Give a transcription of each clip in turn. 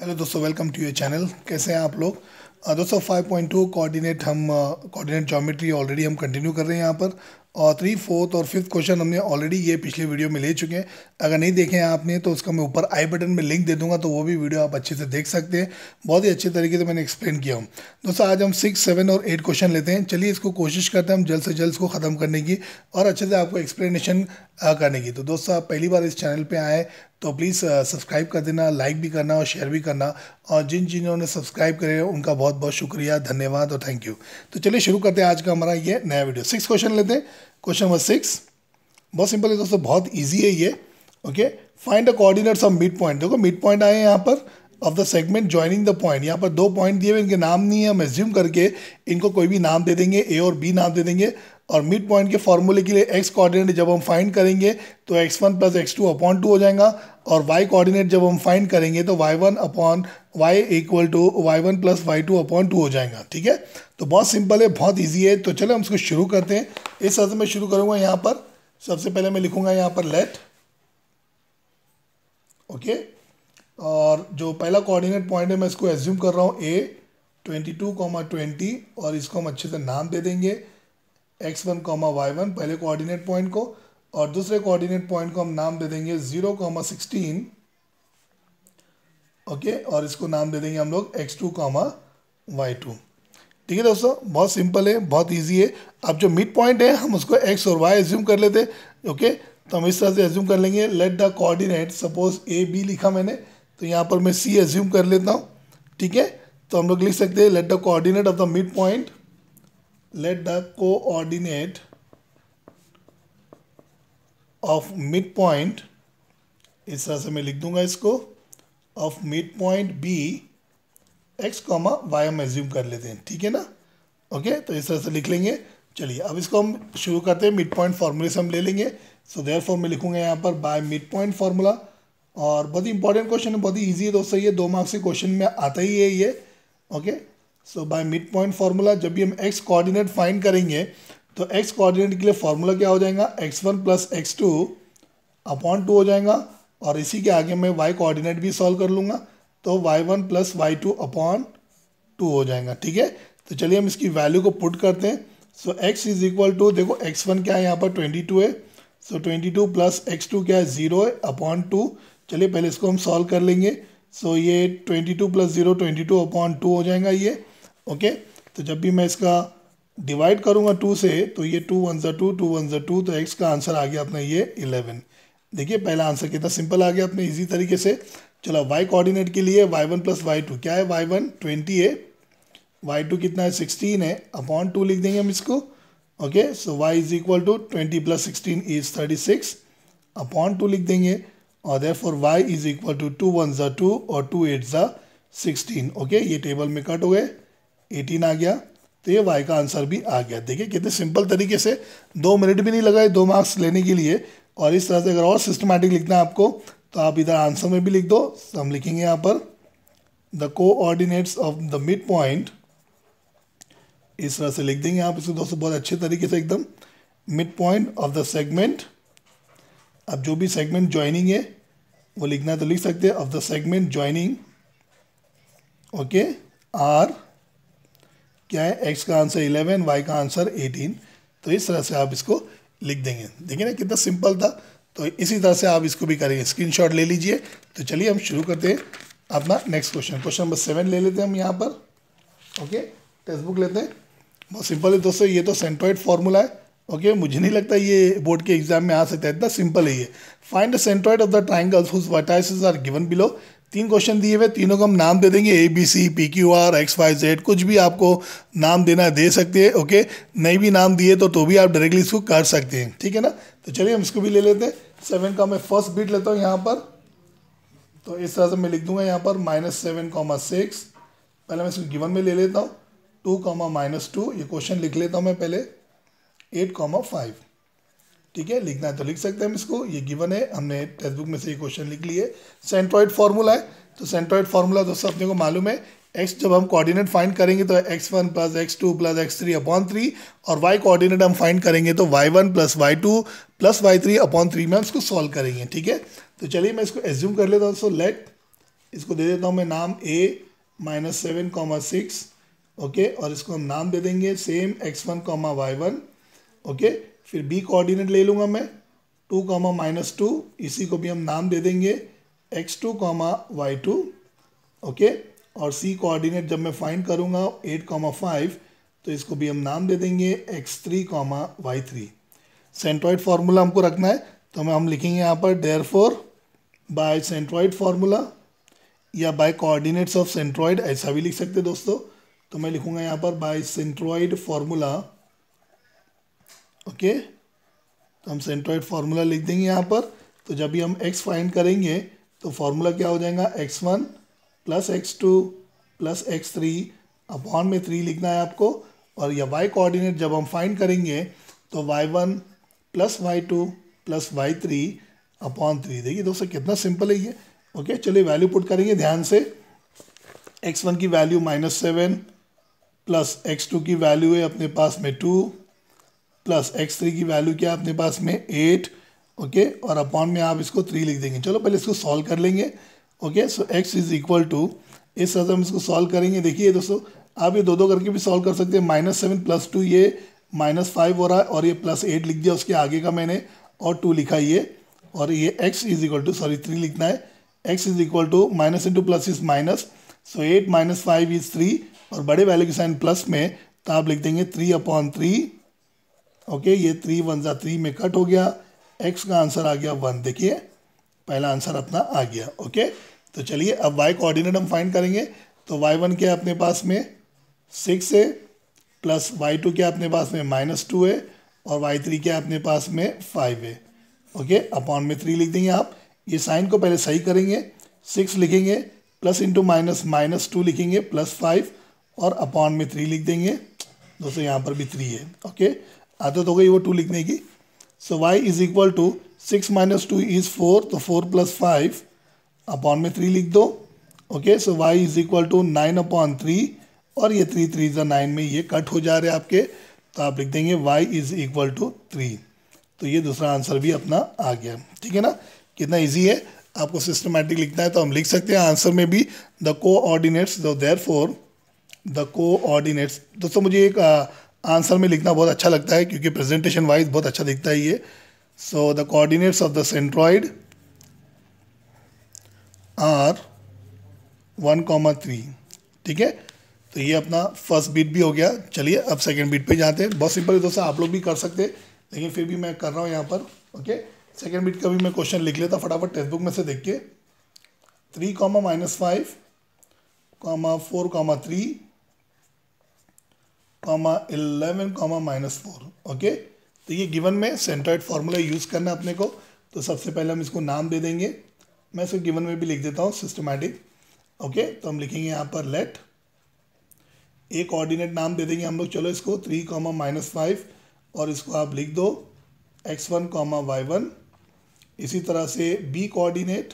Hello दोस्तों, welcome to your channel. कैसे हैं आप लोग? दोस्तों 5.2 कोऑर्डिनेट कोऑर्डिनेट ज्योमेट्री ऑलरेडी हम कंटिन्यू कर रहे हैं यहाँ पर, और 3, 4 और 5 क्वेश्चन हमने ऑलरेडी ये पिछले वीडियो में ले चुके हैं। अगर नहीं देखे हैं आपने तो उसका मैं ऊपर आई बटन में लिंक दे दूंगा, तो वो भी वीडियो आप अच्छे से देख सकते हैं। बहुत ही अच्छे तरीके से मैंने एक्सप्लेन किया हूँ। दोस्तों आज हम 6, 7 और 8 क्वेश्चन लेते हैं। चलिए इसको कोशिश करते हैं हम जल्द से जल्द इसको ख़त्म करने की और अच्छे से आपको एक्सप्लेनेशन करने की। तो दोस्तों आप पहली बार इस चैनल पर आए तो प्लीज़ सब्सक्राइब कर देना, लाइक भी करना और शेयर भी करना, और जिन्होंने सब्सक्राइब करे उनका बहुत बहुत शुक्रिया, धन्यवाद और थैंक यू। तो चलिए शुरू करते हैं आज का हमारा ये नया वीडियो। 6 क्वेश्चन लेते हैं। क्वेश्चन नंबर 6 बहुत सिंपल है दोस्तों, बहुत ईजी है ये। Okay, find the coordinates of mid point. देखो मिड पॉइंट आए हैं यहाँ पर of the segment joining the point. यहाँ पर 2 पॉइंट दिए हुए, इनके नाम नहीं है, हम एज्यूम करके इनको कोई भी नाम दे देंगे, ए और बी नाम दे देंगे। और मिड पॉइंट के फॉर्मूले के लिए एक्स कोऑर्डिनेट जब हम फाइंड करेंगे तो x1 + x2/2 हो जाएगा, और वाई कोऑर्डिनेट जब हम फाइंड करेंगे तो y1 + y2/2 हो जाएगा। ठीक है, तो बहुत सिंपल है, बहुत ईजी है। तो चलो हम इसको शुरू करते हैं। इस तरह से मैं शुरू करूँगा। यहाँ पर सबसे पहले मैं लिखूँगा यहाँ पर लेट, ओके, और जो पहला कोऑर्डिनेट पॉइंट है मैं इसको एज्यूम कर रहा हूँ A 22,20, और इसको हम अच्छे से नाम दे देंगे x1, y1 पहले कोऑर्डिनेट पॉइंट को, और दूसरे कोऑर्डिनेट पॉइंट को हम नाम दे देंगे 0,16, ओके, और इसको नाम दे देंगे हम लोग x2, y2। ठीक है दोस्तों, बहुत सिंपल है, बहुत इजी है। अब जो मिड पॉइंट है हम उसको x और y एज्यूम कर लेते हैं। ओके, तो हम इस तरह से एज्यूम कर लेंगे। Let the coordinate, suppose A B लिखा मैंने, तो यहाँ पर मैं c एज्यूम कर लेता हूँ। ठीक है, तो हम लोग लिख सकते हैं let the coordinate of the mid point, let the coordinate of mid point, इस तरह से मैं लिख दूंगा इसको, of mid point B x, y हम एज्यूम कर लेते हैं। ठीक है ना, ओके, तो इस तरह से लिख लेंगे। चलिए अब इसको हम शुरू करते हैं। मिड पॉइंट फार्मूले से हम ले लेंगे। सो देयरफॉर मैं लिखूंगा यहाँ पर बाय मिड पॉइंट फार्मूला, और बहुत ही इंपॉर्टेंट क्वेश्चन है, बहुत ही ईजी है दोस्तों, ये 2 मार्क्स के क्वेश्चन में आता ही है ये। Okay, so by mid point formula, जब भी हम x कोऑर्डिनेट फाइंड करेंगे तो x कोऑर्डिनेट के लिए फार्मूला क्या हो जाएगा, x1 + x2/2 हो जाएगा, और इसी के आगे मैं y कोऑर्डिनेट भी सॉल्व कर लूँगा, तो y1 + y2/2 हो जाएगा। ठीक है, तो चलिए हम इसकी वैल्यू को पुट करते हैं। सो x = देखो x1 क्या है यहाँ पर 22 है, सो 22 + x2 क्या है 0/2। चलिए पहले इसको हम सॉल्व कर लेंगे। सो ये 22 + 0/22 हो जाएगा ये। ओके, तो जब भी मैं इसका डिवाइड करूँगा 2 से, तो ये 2 1s 2, 2 1s 2, तो x का आंसर आ गया अपना ये 11। देखिए पहला आंसर कितना सिंपल आ गया अपने, इजी तरीके से। चलो y कोऑर्डिनेट के लिए y1 + y2 क्या है, y1 20 है, y2 कितना है 16 है, / 2 लिख देंगे हम इसको। ओके, सो y = 20 + 16 is 36, / 2 लिख देंगे, और therefore y = 2 1s 2 और 2 8s 16। ओके, ये टेबल में कट हो गए, 18 आ गया, तो ये y का आंसर भी आ गया। देखिए कितने सिंपल तरीके से, 2 मिनट भी नहीं लगाए 2 मार्क्स लेने के लिए। और इस तरह से अगर और सिस्टमैटिक लिखना है आपको तो आप इधर आंसर में भी लिख दो। तो हम लिखेंगे यहाँ पर the coordinates of the mid point, इस तरह से लिख देंगे आप इसको दोस्तों, बहुत अच्छे तरीके से एकदम। Mid point of the segment, अब जो भी सेगमेंट ज्वाइनिंग है वो लिखना तो लिख सकते हैं, of the segment joining. Okay, R क्या है, x का आंसर 11, y का आंसर 18, तो इस तरह से आप इसको लिख देंगे। देखिए ना कितना सिंपल था। तो इसी तरह से आप इसको भी करेंगे, स्क्रीनशॉट ले लीजिए। तो चलिए हम शुरू करते हैं अपना नेक्स्ट क्वेश्चन। क्वेश्चन नंबर 7 ले लेते हैं हम यहाँ पर। ओके, टेक्स्ट बुक लेते हैं। बहुत सिंपल है दोस्तों, ये तो सेंट्रोइड फार्मूला है। ओके, मुझे नहीं लगता ये बोर्ड के एग्जाम में आ सकता है, इतना सिंपल है ये। Find the centroid of the triangles whose vertices are given below. 3 question दिए हुए, तीनों को हम नाम दे देंगे, A, B, C, P, Q, R, X, Y, Z, कुछ भी आपको नाम देना है दे सकते हैं। ओके, नहीं भी नाम दिए तो भी आप डायरेक्टली इसको कर सकते हैं। ठीक है ना, तो चलिए हम इसको भी ले लेते हैं। 7 का मैं फर्स्ट बीट लेता हूँ यहाँ पर, तो इस तरह से मैं लिख दूंगा यहाँ पर -7,6। पहले मैं इसको गिवन में ले लेता हूँ, 2, -2 ये क्वेश्चन लिख लेता हूँ मैं पहले, 8,5। ठीक है, लिखना है तो लिख सकते हैं हम इसको, ये गिवन है, हमने टेक्स्ट बुक में से ये क्वेश्चन लिख लिए। सेंट्रोइड फार्मूला है, तो सेंट्रोइड फार्मूला दोस्तों अपने को मालूम है, x जब हम कोऑर्डिनेट फाइंड करेंगे तो x1 + x2 + x3/3, और y कोऑर्डिनेट हम फाइंड करेंगे तो y1 + y2 + y3/3 में हम इसको सॉल्व करेंगे। ठीक है, तो चलिए मैं इसको एज्यूम कर लेता हूँ। सो लेट इसको दे देता हूँ मैं नाम a -7,6 ओके, और इसको हम नाम दे देंगे सेम x1, y1 ओके। फिर b कोऑर्डिनेट ले लूँगा मैं 2, -2, इसी को भी हम नाम दे देंगे x2, y2 ओके। और c कोऑर्डिनेट जब मैं फाइंड करूँगा 8,5, तो इसको भी हम नाम दे देंगे x3, y3। सेंट्रॉइड फार्मूला हमको रखना है, तो हम लिखेंगे यहाँ पर देयरफॉर बाय सेंट्रॉइड फार्मूला या बाय कोऑर्डिनेट्स ऑफ सेंट्रॉइड, ऐसा भी लिख सकते दोस्तों। तो मैं लिखूँगा यहाँ पर बाय सेंट्रॉइड फार्मूला ओके। तो हम सेंट्रॉइड फार्मूला लिख देंगे यहाँ पर। तो जब भी हम x फाइंड करेंगे तो फार्मूला क्या हो जाएगा, x1 + x2 + x3 अपॉन में 3 लिखना है आपको। और यह y कोऑर्डिनेट जब हम फाइंड करेंगे तो y1 + y2 + y3 अपॉन 3। देखिए दोस्तों कितना सिंपल है ये ओके। चलिए वैल्यू पुट करेंगे ध्यान से। x1 की वैल्यू -7 प्लस x2 की वैल्यू है अपने पास में 2 प्लस x3 की वैल्यू क्या है अपने पास में 8 ओके। और अपॉन में आप इसको 3 लिख देंगे। चलो पहले इसको सॉल्व कर लेंगे okay. So x is equal to, इस तरह हम इसको सॉल्व करेंगे। देखिए दोस्तों आप ये दो करके भी सॉल्व कर सकते हैं। -7 + 2 ये -5 हो रहा है, और ये +8 लिख दिया उसके आगे का मैंने, और 2 लिखा ये, और ये x इज इक्वल टू 3 लिखना है। x is equal to -into + is minus, so 8 - 5 is 3, और बड़े वैल्यू के साइन प्लस में, तो आप लिख देंगे 3/3 ओके। ये 3 1 जा 3 में कट हो गया, x का आंसर आ गया 1। देखिए पहला आंसर अपना आ गया ओके। तो चलिए अब y कोऑर्डिनेट हम फाइंड करेंगे। तो y1 क्या अपने पास में 6 है, प्लस y2 क्या अपने पास में -2 है, और y3 क्या अपने पास में 5 है ओके। अपॉन में 3 लिख देंगे आप। ये साइन को पहले सही करेंगे, 6 लिखेंगे, +into - -2 लिखेंगे, +5, और अपॉन में 3 लिख देंगे दोस्तों। यहाँ पर भी 3 है ओके। आदत हो गई वो 2 लिखने की। So y is equal to 6 - 2 is 4, तो 4 + 5 अपॉन में 3 लिख दो okay. So y is equal to 9/3, और ये 3 3 = 9 में ये कट हो जा रहे हैं आपके, तो आप लिख देंगे y इज इक्वल टू 3। तो ये दूसरा आंसर भी अपना आ गया, ठीक है ना। कितना इजी है, आपको सिस्टमैटिक लिखना है तो हम लिख सकते हैं आंसर में भी द कोऑर्डिनेट्स, तो देयरफॉर द कोऑर्डिनेट्स। दोस्तों मुझे एक आंसर में लिखना बहुत अच्छा लगता है, क्योंकि प्रेजेंटेशन वाइज बहुत अच्छा दिखता है ये। So the coordinates of the centroid are 1,3, ठीक है। तो ये अपना फर्स्ट बीट भी हो गया। चलिए अब सेकंड बीट पे जाते हैं। बहुत सिंपल है दोस्तों, आप लोग भी कर सकते हैं, लेकिन फिर भी मैं कर रहा हूँ यहाँ पर ओके। सेकंड बीट का भी मैं क्वेश्चन लिख लेता फटाफट टेक्स्ट बुक में से देख के। 3, -5, 4, 3, 11, -4 ओके। तो ये गिवन में सेंट्रॉइड फार्मूला यूज़ करना अपने को। तो सबसे पहले हम इसको नाम दे देंगे। मैं इसको गिवन में भी लिख देता हूँ सिस्टमैटिक ओके। तो हम लिखेंगे यहाँ पर लेट, एक कोऑर्डिनेट नाम दे देंगे हम लोग। चलो इसको 3, -5, और इसको आप लिख दो x1, y1। इसी तरह से b कोऑर्डिनेट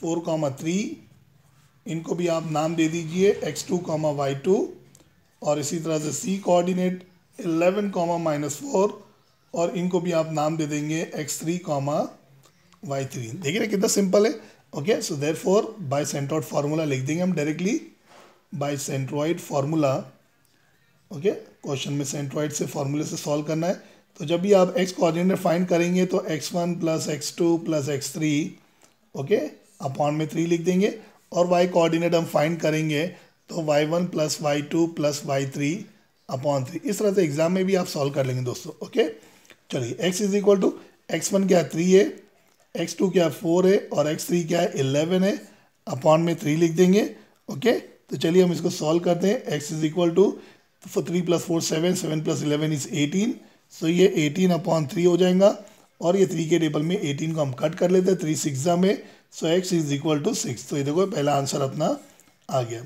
4,3, इनको भी आप नाम दे दीजिए x2, y2। और इसी तरह से c कोऑर्डिनेट 11, -4, और इनको भी आप नाम दे देंगे x3, y3। देखिए ना कितना सिंपल है okay. So therefore by centroid formula लिख देंगे हम directly, by centroid formula okay. Question में सेंट्रॉइड से फार्मूले से सॉल्व करना है। तो जब भी आप x कोऑर्डिनेट फाइंड करेंगे तो x1 + x2 + x3 okay upon में 3 लिख देंगे। और y कोऑर्डिनेट हम फाइंड करेंगे तो y1 + y2 + y3 अपॉन 3। इस तरह से एग्जाम में भी आप सॉल्व कर लेंगे दोस्तों ओके। चलिए x is equal to, x1 क्या 3 है, x2 क्या 4 है, और x3 क्या 11 है, अपॉन में 3 लिख देंगे ओके। तो चलिए हम इसको सॉल्व करते हैं। x is equal to 3 + 4 = 7, 7 + 11 is 18, so ये 18/3 हो जाएगा। और ये 3 के टेबल में 18 को हम कट कर लेते हैं, 3 6 में, so x is equal to 6। तो ये देखो पहला आंसर अपना आ गया,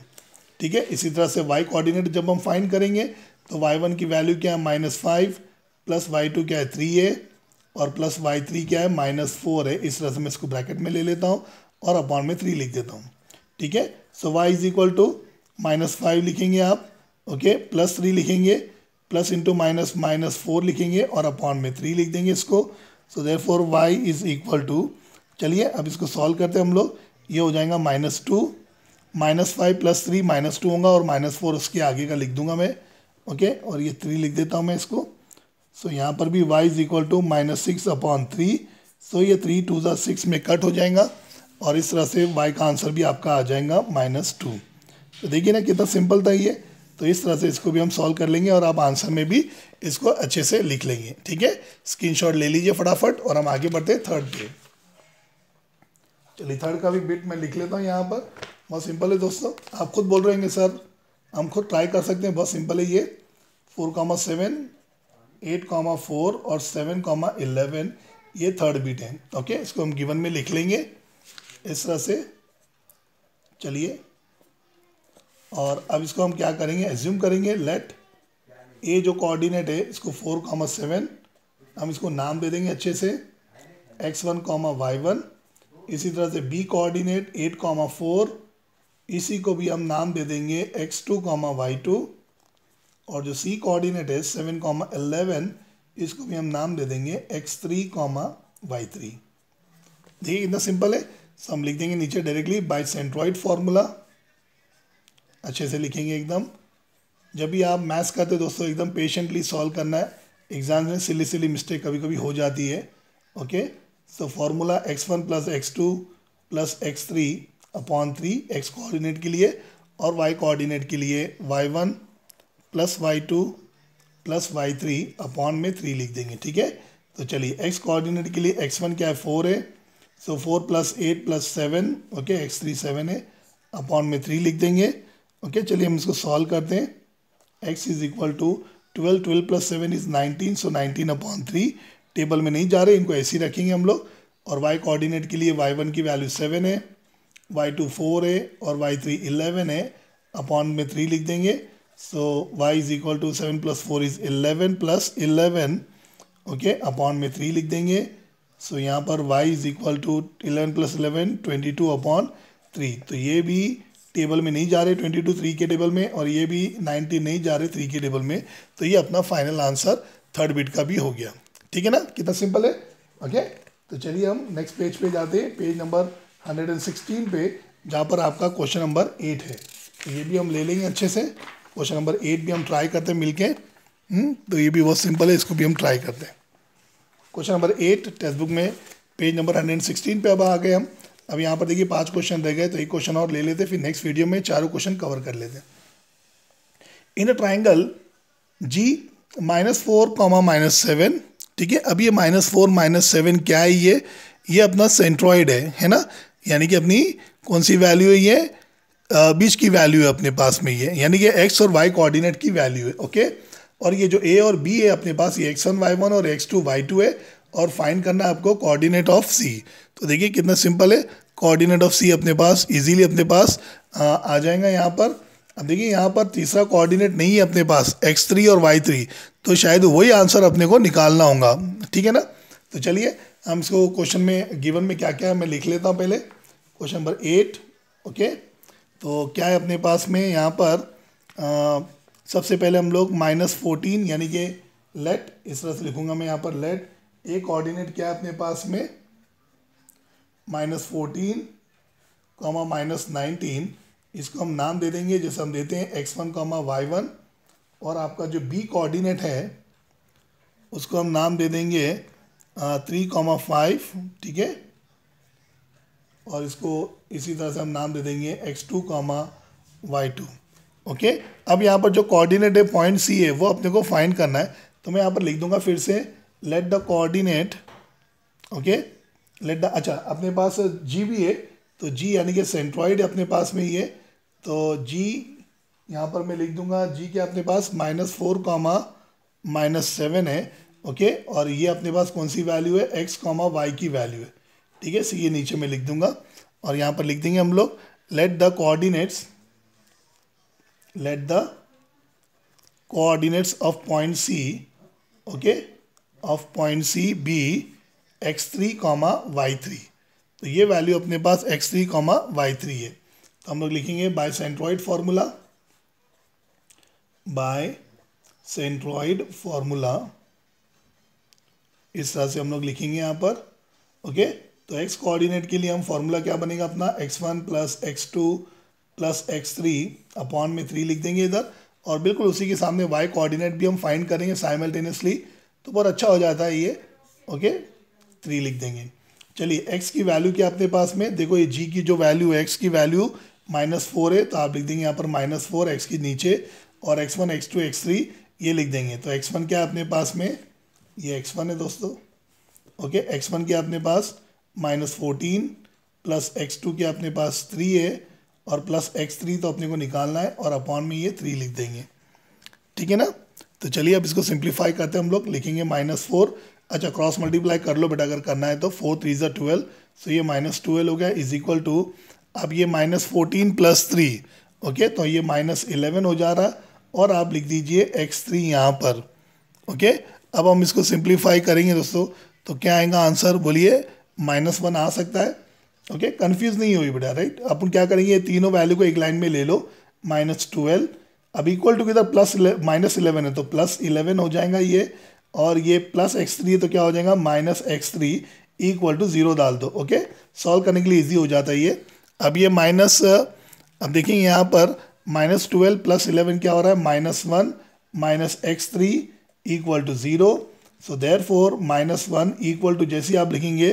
ठीक है। इसी तरह से y कोऑर्डिनेट जब हम फाइंड करेंगे तो y1 की वैल्यू क्या है -5, प्लस y2 क्या है 3 है, और प्लस y3 क्या है -4 है। इस तरह से मैं इसको ब्रैकेट में ले लेता हूँ और अपॉन में 3 लिख देता हूँ, ठीक है। So y is equal to -5 लिखेंगे आप ओके, +3 लिखेंगे, +into - -4 लिखेंगे, और अपॉन में 3 लिख देंगे इसको। So therefore y is equal to, चलिए अब इसको सॉल्व करते हैं हम लोग। ये हो जाएगा -2, -5 +3 -2 होगा और -4 उसके आगे का लिख दूंगा मैं, ओके। और ये 3 लिख देता हूँ मैं इसको। सो यहाँ पर भी y is equal to -6/3। So ये 3 2 6 में कट हो जाएगा और इस तरह से y का आंसर भी आपका आ जाएगा -2। तो देखिए ना कितना सिंपल था ये। तो इस तरह से इसको भी हम सॉल्व कर लेंगे और आप आंसर में भी इसको अच्छे से लिख लेंगे, ठीक है। स्क्रीनशॉट ले लीजिए फटाफट और हम आगे बढ़ते हैं थर्ड पे। चलिए थर्ड का भी बिट मैं लिख लेता हूँ यहाँ पर। बहुत सिंपल है दोस्तों, आप खुद बोल रहे होंगे सर हम खुद ट्राई कर सकते हैं, बहुत सिंपल है ये। 4,7 8,4 और 7,11 ये थर्ड बीट है, ओके। इसको हम गिवन में लिख लेंगे इस तरह से। चलिए और अब इसको हम क्या करेंगे, एज्यूम करेंगे लेट ए जो कोऑर्डिनेट है इसको 4,7 हम इसको नाम दे देंगे अच्छे से x1, y1। इसी तरह से बी कोऑर्डिनेट 8,4 इसी को भी हम नाम दे देंगे x2, y2। और जो सी कोऑर्डिनेट है 7,11 इसको भी हम नाम दे देंगे x3, y3। देखिए इतना सिंपल है। सो हम लिख देंगे नीचे डायरेक्टली बाइसेंट्रॉइड फार्मूला, अच्छे से लिखेंगे एकदम। जब भी आप मैथ्स करते दोस्तों एकदम पेशेंटली सॉल्व करना है, एग्जाम में सिली मिस्टेक कभी कभी हो जाती है, okay. So formula x1 + x2 + x3/3 x coordinate के लिए और y कोऑर्डिनेट के लिए y1 + y2 + y3/3 लिख देंगे, ठीक है। तो चलिए x कोऑर्डिनेट के लिए x1 क्या है 4 है, सो 4 + 8 + 7 ओके x3 7 है/3 लिख देंगे, ओके। चलिए हम इसको सॉल्व करते हैं। x is equal to 12 + 7 is 19, so 19/3। Table में नहीं जा रहे, इनको ऐसे ही रखेंगे हम लोग। और y कोऑर्डिनेट के लिए y1 की वैल्यू 7 है, y2 4 है और y3 11 है,/3 लिख देंगे। So y is equal to 7 + 4 is 11 + 11 okay लिख देंगे। सो यहाँ पर y इज इक्वल टू 11 + 11 22/3। तो ये भी टेबल में नहीं जा रहे 22 3 के टेबल में, और ये भी 19 नहीं जा रहे 3 के टेबल में। तो ये अपना फाइनल आंसर थर्ड बिट का भी हो गया, ठीक है ना, कितना सिंपल है, ओके। तो चलिए हम नेक्स्ट पेज पे जाते हैं, पेज नंबर 116 पे, जहाँ पर आपका क्वेश्चन नंबर 8 है। तो ये भी हम ले लेंगे अच्छे से, क्वेश्चन नंबर 8 भी हम ट्राई करते हैं मिल के। तो ये भी बहुत सिंपल है, इसको भी हम ट्राई करते हैं। क्वेश्चन नंबर 8 टेक्स्ट बुक में पेज नंबर 116 पे अब आ गए हम। अब यहाँ पर देखिए 5 क्वेश्चन रह गए, तो एक क्वेश्चन और ले लेते, फिर नेक्स्ट वीडियो में चारों क्वेश्चन कवर कर लेते हैं। इन अ ट्राइंगल जी -4, -7, ठीक है। अब ये -4, -7 क्या है, ये अपना सेंट्रॉइड है ना, यानी कि अपनी कौन सी वैल्यू है ये, बीच की वैल्यू है अपने पास में ये, यानी कि एक्स और वाई कोऑर्डिनेट की वैल्यू है, ओके। और ये जो ए और बी है अपने पास, ये x1, y1 और x2, y2 है। और फाइंड करना है आपको कोऑर्डिनेट ऑफ सी। तो देखिए कितना सिंपल है, कोऑर्डिनेट ऑफ सी अपने पास इजीली अपने पास आ जाएगा यहाँ पर। अब देखिए यहाँ पर तीसरा कोऑर्डिनेट नहीं है अपने पास x3 और y3, तो शायद वही आंसर अपने को निकालना होगा, ठीक है ना। तो चलिए हम इसको क्वेश्चन में गिवन में क्या क्या है मैं लिख लेता हूँ पहले। Question number 8 okay. तो क्या है अपने पास में यहाँ पर, सबसे पहले हम लोग -14 यानी कि लेट, इस तरह से लिखूँगा मैं यहाँ पर। लेट ए कोऑर्डिनेट क्या है अपने पास में -14, -19, इसको हम नाम दे देंगे जैसे हम देते हैं x1, y1। और आपका जो बी कोऑर्डिनेट है उसको हम नाम दे देंगे 3,5, ठीक है। और इसको इसी तरह से हम नाम दे देंगे x2, y2 ओके। अब यहाँ पर जो कोऑर्डिनेट है पॉइंट सी है वो अपने को फाइंड करना है, तो मैं यहाँ पर लिख दूंगा फिर से let the coordinate okay. Let the, अच्छा अपने पास जी भी है, तो जी यानी कि सेंट्रॉइड है अपने पास में ये। तो जी यहाँ पर मैं लिख दूंगा, जी के अपने पास -4, -7 है ओके। और ये अपने पास कौन सी वैल्यू है, x, y की वैल्यू है, ठीक है। सो ये नीचे मैं लिख दूंगा और यहाँ पर लिख देंगे हम लोग let the coordinates of point C okay, of point C B x3, y3। तो ये वैल्यू अपने पास x3, y3 है। तो हम लोग लिखेंगे बाइसेंट्रॉइड फार्मूला इस तरह से हम लोग लिखेंगे यहाँ पर ओके। तो एक्स कोऑर्डिनेट के लिए हम फॉर्मूला क्या बनेगा अपना, x1 plus x2 plus x3 upon में 3 लिख देंगे इधर, और बिल्कुल उसी के सामने y कोऑर्डिनेट भी हम फाइंड करेंगे साइमल्टेनियसली, तो बहुत अच्छा हो जाता है ये। ओके 3 लिख देंगे। चलिए x की वैल्यू क्या अपने पास में, देखो ये g की जो वैल्यू है, x की वैल्यू -4 है, तो आप लिख देंगे यहाँ पर -4 x के नीचे, और x1 x2 x3 ये लिख देंगे। तो x1 क्या अपने पास में, ये x1 है दोस्तों। ओके x1 क्या अपने पास -14 प्लस x2 के अपने पास 3 है, और प्लस x3 तो अपने को निकालना है, और अपॉन में ये 3 लिख देंगे, ठीक है ना। तो चलिए अब इसको सिंप्लीफाई करते हैं हम लोग, लिखेंगे -4। अच्छा क्रॉस मल्टीप्लाई कर लो बेटा अगर करना है तो, 4 × 3 = 12, सो ये -12 हो गया, इज इक्वल टू अब ये -14 + 3, ओके तो ये -11 हो जा रहा, और आप लिख दीजिए x3 यहाँ पर। ओके अब हम इसको सिंप्लीफाई करेंगे दोस्तों, तो क्या आएगा आंसर बोलिए, -1 आ सकता है। ओके कंफ्यूज नहीं हुई बेटा, राइट। अपन क्या करेंगे तीनों वैल्यू को एक लाइन में ले लो, -12 अब इक्वल टू किधर, प्लस -11 है तो +11 हो जाएगा ये, और ये प्लस x3 है तो क्या हो जाएगा -x3 = 0 डाल दो। ओके सॉल्व करने के लिए ईजी हो जाता है ये। अब ये माइनस, अब देखेंगे यहाँ पर -12 + 11 क्या हो रहा है, -1 - x3 = 0। सो देयरफॉर -1 = जैसे आप लिखेंगे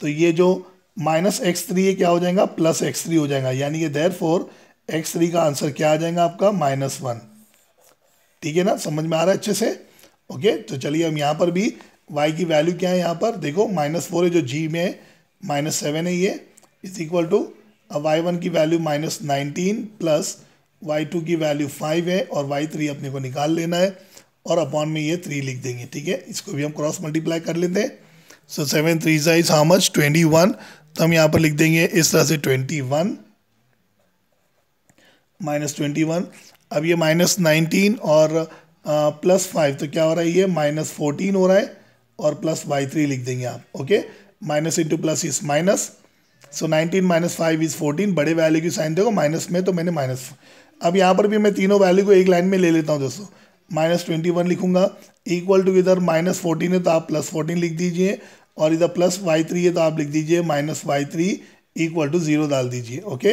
तो ये जो -x3 है क्या हो जाएगा, +x3 हो जाएगा, यानी कि देयरफॉर x3 का आंसर क्या आ जाएगा आपका -1। ठीक है ना, समझ में आ रहा है अच्छे से। ओके तो चलिए हम यहाँ पर भी y की वैल्यू क्या है, यहाँ पर देखो -4 है जो g में है, -7 है ये, इज इक्वल टू अब y1 की वैल्यू -19 प्लस y2 की वैल्यू 5 है, और y3 अपने को निकाल लेना है, और अपॉन में ये 3 लिख देंगे। ठीक है इसको भी हम क्रॉस मल्टीप्लाई कर लेते हैं। सो 7 × 3 इज हाउ मच, 21, तो हम यहाँ पर लिख देंगे इस तरह से 21 -21। अब ये -19 और +5 तो क्या हो रहा है ये -14 हो रहा है, और प्लस y3 लिख देंगे आप। Okay -* + is minus, so 19 - 5 is 14, बड़े वैल्यू की साइन देखो माइनस में, तो मैंने माइनस। अब यहाँ पर भी मैं तीनों वैल्यू को एक लाइन में ले लेता हूँ दोस्तों, -21 लिखूंगा, इक्वल टू इधर -14 है तो आप +14 लिख दीजिए, और इधर +y3 है तो आप लिख दीजिए -y3 = 0 डाल दीजिए। ओके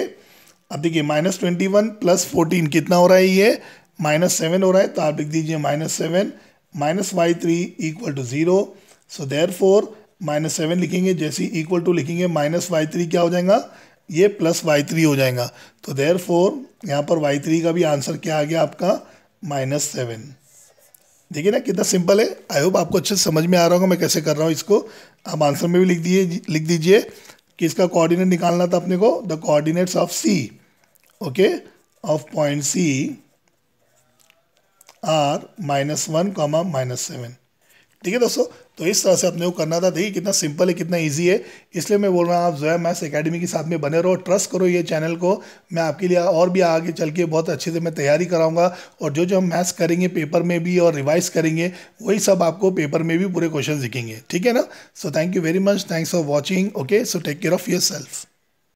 अब देखिए -21 + 14 कितना हो रहा है, ये -7 हो रहा है, तो आप लिख दीजिए -7 - y3 = 0। सो देयरफॉर -7 लिखेंगे, जैसे इक्वल टू लिखेंगे -y3 क्या हो जाएगा, ये +y3 हो जाएगा, तो देयरफॉर यहाँ पर y3 का भी आंसर क्या आ गया आपका -7। देखिए ना कितना सिंपल है। आई होप आपको अच्छे से समझ में आ रहा होगा मैं कैसे कर रहा हूँ इसको। आप आंसर में भी लिख दीजिए कि इसका कोऑर्डिनेट निकालना था अपने को, the coordinates of C, okay of point C are -1, -7। ठीक है दोस्तों, तो इस तरह से अपने को करना था। देखिए कितना सिंपल है, कितना इजी है, इसलिए मैं बोल रहा हूँ आप ज़ोया मैथ्स एकेडमी के साथ में बने रहो, ट्रस्ट करो ये चैनल को। मैं आपके लिए और भी आगे चल के बहुत अच्छे से मैं तैयारी कराऊंगा, और जो जो हम मैथ्स करेंगे पेपर में भी और रिवाइज करेंगे, वही सब आपको पेपर में भी पूरे क्वेश्चन दिखेंगे, ठीक है ना। So thank you very much, thanks for watching. Okay so take care of your self.